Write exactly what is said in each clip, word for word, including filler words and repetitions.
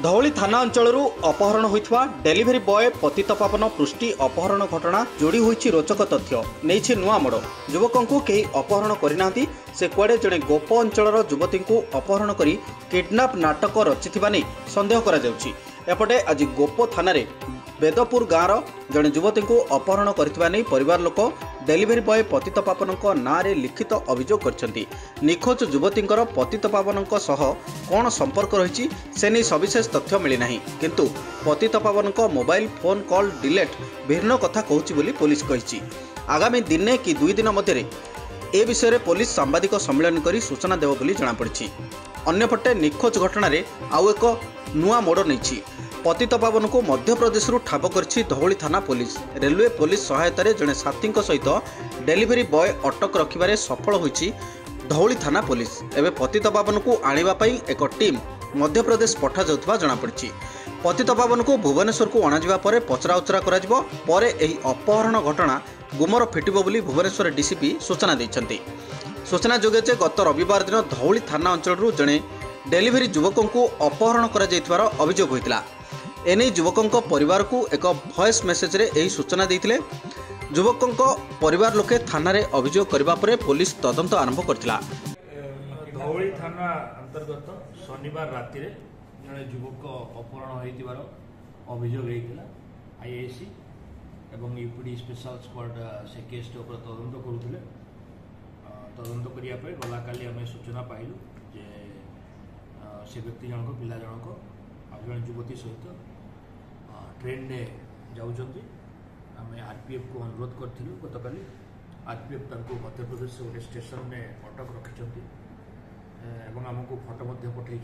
धौली थाना अंचल अपहरण होता डेलीभरी बॉय पतितपावन पृष्टि अपहरण घटना जोड़ी होई रोचक तथ्य नहीं नुआ मोड़ युवकों को कहीं अपहरण करना से कुआडे जड़े गोप अंचल युवती को अपहरण कर किडनाप नाटक रचिता नहीं सन्देह करपटे आज गोप थाना बेदपुर गाँव जड़े युवती को अपहरण करथिबा नै परिवार लोक डेलीभरी बॉय पतितपावन ना लिखित अभियोग करछंती। निखोज युवती पतितपावन सह कौन संपर्क रही से नहीं सविशेष तथ्य मिलना किंतु पतितपावन मोबाइल फोन कॉल डिलीट भिन्न कथा कहूची बोली पुलिस कही। आगामी दिने कि दुई दिन मध्य ए विषय पुलिस सांबादिक सम्मेलन कर सूचना देव बोली जमापड़ी। अन्यपटे निखोज घटना आउ एक नुआ मोड़ नहीं पतितपावन को मध्यप्रदेश ठाब कर धौली थाना पुलिस रेलवे पुलिस सहायतार जड़े साथी सहित डेलीभरी बॉय अटक रखबार सफल होती धौली थाना पुलिस। एवं पतितपावन को आने एक टीम मध्यप्रदेश पठा जमापड़ी। पतितपावन को भुवनेश्वर को अणाजा पर पचराउचरा कर अपहरण घटना गुमर फिटिब बोली भुवनेश्वर डीसीपी सूचना देते। सूचना जोगे जे गत रविवार दिन धौली थाना अंचल जड़े डेलीभरी युवकों को अपहरण कर अभियोग होता। एने युवकों परिवार को एक वॉइस मेसेज रे यही सूचना देते। युवकों परिवार लोके थाना रे अभियोग करबा परे पुलिस तदंत आरंभ करथिला। धौली थाना अंतर्गत शनिवार राति रे जने युवक अपहरण होइतिबार अभियोग हेतिला। आईएसी एवं यूपीडी स्पेशल स्क्वाड से केस ऊपर तदंत करूथिले। तदंत करिया परे गला काली हमें सूचना पाइलु जे से व्यक्ति जनक पिला जनक आज जन युवती सहित ट्रेन रे जाउछंती। आम आरपीएफ को अनुरोध करूँ गतल आरपीएफ तक मध्यप्रदेश गोटे स्टेशन में अटक रखिंट एवं आमको फटो पठे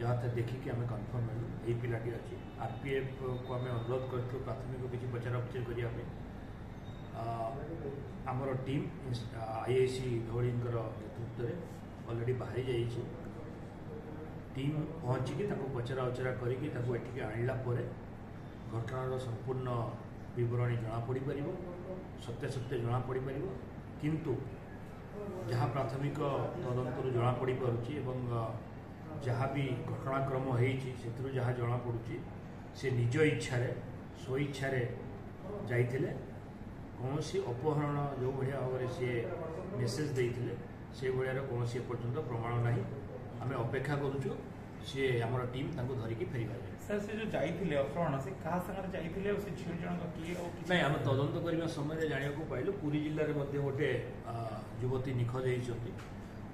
जहाँ देखिकी आम कनफर्म हलु यही पिलाटी अच्छी। आरपीएफ को आम अनुरोध करूँ प्राथमिक किसी पचराउचरी करने आमर टीम आईएसी धौली नेतृत्व में अलरेडी बाहरी जाइए टीम पहुँचिकी पचराउचरा करके आणला घटनार संपूर्ण बरणी जमापड़ पार सत्य सत्य जमापड़ पार किंतु जहाँ प्राथमिक तदंतर जमापड़ पार्टी एवं जहाँ भी घटनाक्रम हो जहाँ जमापड़ी से निज इच्छार स्वइच्छार जाइए कौन अपहरण जो भाया भाव में सी मेसेज देते से भाया कौन एपर्तंत प्रमाण ना आम अपेक्षा करुचु सी आम टीम धरिकी फेरी सर से जो जाइए अपहरण से क्या सागर जाइए झील जनक किए ना आम तदंत करने समय जानवाक पाइल पुरी जिले में गोटे युवती निखोज होती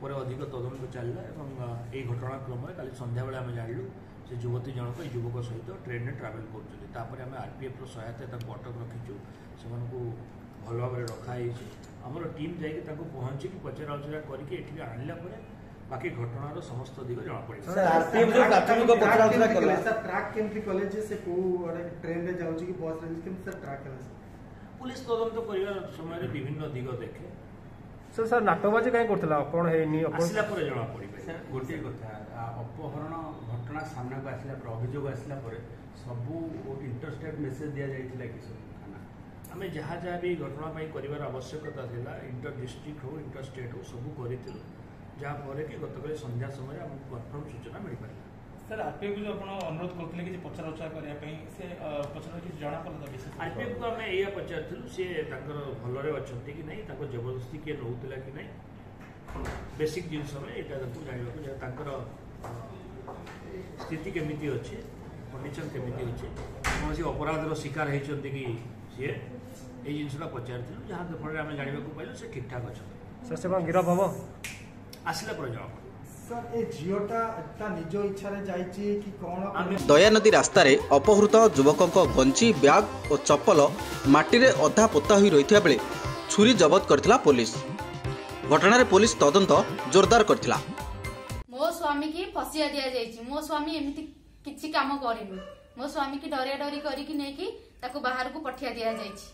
पर अधिक तदंत चलला और यही घटनाक्रम का संध्या बेले आम जानलु से युवती जनक युवक सहित ट्रेन में ट्रावेल करें। आम आरपीएफ सहायता अटक रखीचु से भल भाव रखाई आम टीम जाकि पहुँचिकी पचराउचरा करके आणला बाकी घटनार समस्त दिग जमापड़ा। पुलिस तदंत कर समय विभिन्न दिग देखे सर सर नाटकबाजी कहीं कर जमापड़ सर गोटे कथा अपहरण घटना सामना को आसला अभियोग आसला सबू इंटरस्टेट मेसेज दि जाता कि सब थाना आम जहाँ जहाँ भी घटना कर आवश्यकता था इंटर डिस्ट्रिक्ट हो इंटर स्टेट हो सब करूँ जहाँफल कि गतकाल संध्या समय आमको कन्फर्म सूचना मिल पाला। सर आरपीएफ को जो आप अनुरोध करते कि पचराउचरा करने से पचरा कि जनापड़ा आरपीएफ को आम या पचारूँ सी भलि कि नहीं जबरदस्ती किए नौला कि नहीं बेसिक जिनस जानवर स्थिति केमी अच्छे कंडीशन केमी अच्छे कौन से अपराधर शिकार होती कि सी ये जिनसा पचारूँ जहाँ फल आम जानवाक पाइल से ठीक ठाक अच्छा सर से गिरफ हम दयानदी रास्तार अपहृत युवकों गंजी ब्याग और चप्पल मटी में अधा पोता हो रही बेले छुरी जबत करथिला पुलिस। घटना पुलिस तदंत जोरदार करथिला। मो स्वामी की फसिया दिया जायछि मो स्वामी एमिति किछि काम करिनि मो स्वामी की डरिया डरी करिकि नेकि ताकु बाहर को पठिया दिया जायछि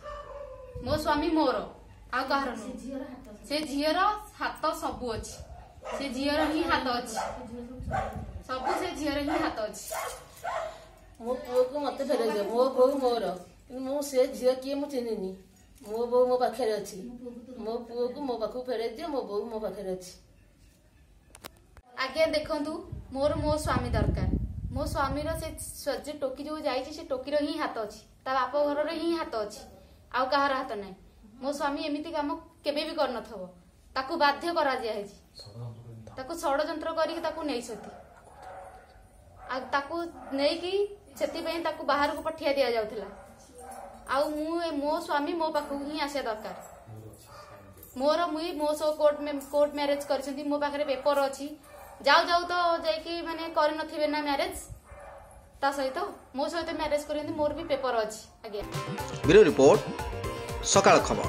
मो स्वामी मोर आ कहर से झियर हाथ सब अछि से झीर ही हाथ अच्छी सब से झीर ही हाथ अच्छी मो पु को मत फेर मो बो मोर मो से झी किए मुझे चिन्हनी मो बो मो पाखे अच्छी मो पु को मो पाख फेर दिए मो बो मो पाखे अच्छी। आज्ञा देखु मोर मो स्वामी दरकार मो स्वामी से टोकी जो जाइए टोकीर ही हाथ अच्छी बाप घर ही हाथ अच्छी आउ कहार हाथ ना मो स्वामी एमती कम केवे भी कर ताकू बाध्य करा ताकू षड्यंत्र करके बाहर को पठिया दिया जाउथिला मो स्वामी मो पाखु ही आसे दरकार मोर मुई मो सो कोर्ट में कोर्ट मैरिज कर मो पाखे पेपर अच्छी जाऊ जाऊ तो जाकि मैंने करे ना मैरिज ता सहित तो, मो सहित तो मैरिज कर मोर भी पेपर अच्छी। आज्ञा ब्यूरो रिपोर्ट सकाल खबर।